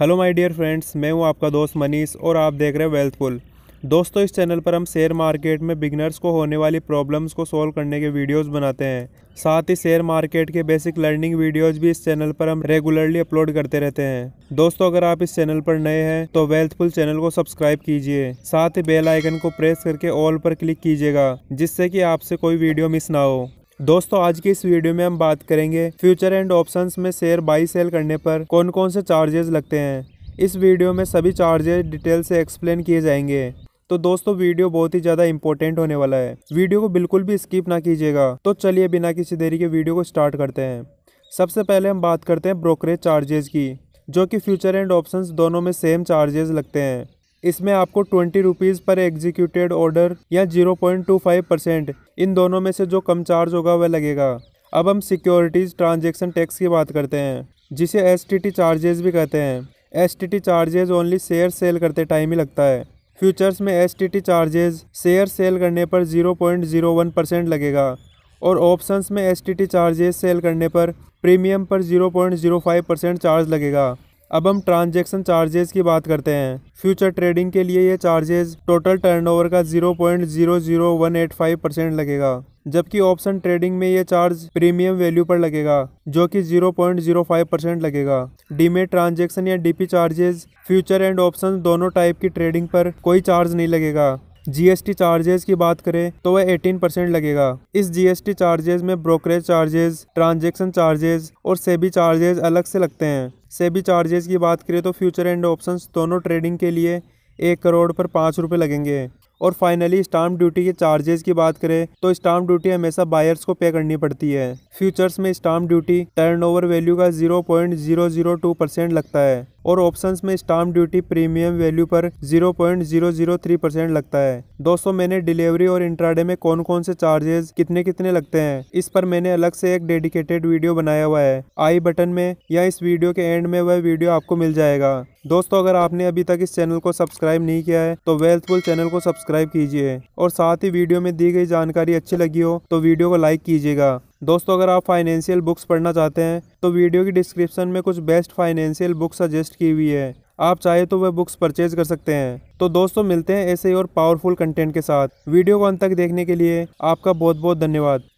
Hello my dear friends, मैं हूं आपका दोस्त मनीष और आप देख रहे हैं वेल्थ पूल। दोस्तों, इस चैनल पर हम शेयर मार्केट में बिगिनर्स को होने वाली प्रॉब्लम्स को सॉल्व करने के वीडियोस बनाते हैं। साथ ही शेयर मार्केट के बेसिक लर्निंग वीडियोस भी इस चैनल पर हम रेगुलरली अपलोड करते रहते हैं। दोस्तों, अगर आप इस चैनल पर नए हैं तो वेल्थ पूल चैनल को सब्सक्राइब कीजिए, साथ ही बेल आइकन को प्रेस करके ऑल पर क्लिक कीजिएगा, जिससे कि आपसे कोई वीडियो मिस ना हो। दोस्तों, आज की इस वीडियो में हम बात करेंगे फ्यूचर एंड ऑप्शंस में शेयर बाई सेल करने पर कौन कौन से चार्जेस लगते हैं। इस वीडियो में सभी चार्जेस डिटेल से एक्सप्लेन किए जाएंगे। तो दोस्तों, वीडियो बहुत ही ज़्यादा इंपॉर्टेंट होने वाला है, वीडियो को बिल्कुल भी स्किप ना कीजिएगा। तो चलिए बिना किसी देरी के वीडियो को स्टार्ट करते हैं। सबसे पहले हम बात करते हैं ब्रोकरेज चार्जेस की, जो कि फ्यूचर एंड ऑप्शंस दोनों में सेम चार्जेस लगते हैं। इसमें आपको 20 रुपीज़ पर एग्जीक्यूटेड ऑर्डर या 0.25% इन दोनों में से जो कम चार्ज होगा वह लगेगा। अब हम सिक्योरिटीज़ ट्रांजैक्शन टैक्स की बात करते हैं, जिसे STT चार्जेस भी कहते हैं। STT charges only share sell करते टाइम ही लगता है। फ्यूचर्स में STT चार्जेस शेयर सेल करने पर 0.01% लगेगा और ऑप्शंस में STT चार्जेस सेल करने पर प्रीमियम पर 0.05% चार्ज लगेगा। अब हम ट्रांजैक्शन चार्जेस की बात करते हैं। फ्यूचर ट्रेडिंग के लिए ये चार्जेस टोटल टर्नओवर का 0.00185% लगेगा, जबकि ऑप्शन ट्रेडिंग में ये चार्ज प्रीमियम वैल्यू पर लगेगा, जो कि 0.05% लगेगा। डीमेट ट्रांजैक्शन या DP charges future and option दोनों टाइप की ट्रेडिंग पर कोई चार्ज नहीं लगेगा। GST चार्जेस की बात करें तो वह 18% लगेगा। इस GST चार्जेस में ब्रोकरेज चार्जेस, ट्रांजैक्शन चार्जेस और सेबी चार्जेस अलग से लगते हैं। सेबी चार्जेस की बात करें तो फ्यूचर एंड ऑप्शंस दोनों ट्रेडिंग के लिए 1 करोड़ पर 5 रुपये लगेंगे। और फाइनली स्टाम्प ड्यूटी के चार्जेस की बात करें तो स्टाम्प ड्यूटी हमेशा बायर्स को पे करनी पड़ती है। फ्यूचर्स में स्टाम्प ड्यूटी टर्नओवर वैल्यू का 0.002% लगता है और ऑप्शंस में स्टाम्प ड्यूटी प्रीमियम वैल्यू पर 0.003% लगता है। दोस्तों, मैंने डिलीवरी और इंट्राडे में कौन कौन से चार्जेस कितने कितने लगते हैं इस पर मैंने अलग से एक डेडिकेटेड वीडियो बनाया हुआ है। आई बटन में या इस वीडियो के एंड में वह वीडियो आपको मिल जाएगा। दोस्तों, अगर आपने अभी तक इस चैनल को सब्सक्राइब नहीं किया है तो वेल्थ पूल चैनल को सब्सक्राइब कीजिए और साथ ही वीडियो में दी गई जानकारी अच्छी लगी हो तो वीडियो को लाइक कीजिएगा। दोस्तों, अगर आप फाइनेंशियल बुक्स पढ़ना चाहते हैं तो वीडियो की डिस्क्रिप्शन में कुछ बेस्ट फाइनेंशियल बुक्स सजेस्ट की हुई है, आप चाहे तो वह बुक्स परचेज कर सकते हैं। तो दोस्तों, मिलते हैं ऐसे ही और पावरफुल कंटेंट के साथ। वीडियो को अंत तक देखने के लिए आपका बहुत बहुत धन्यवाद।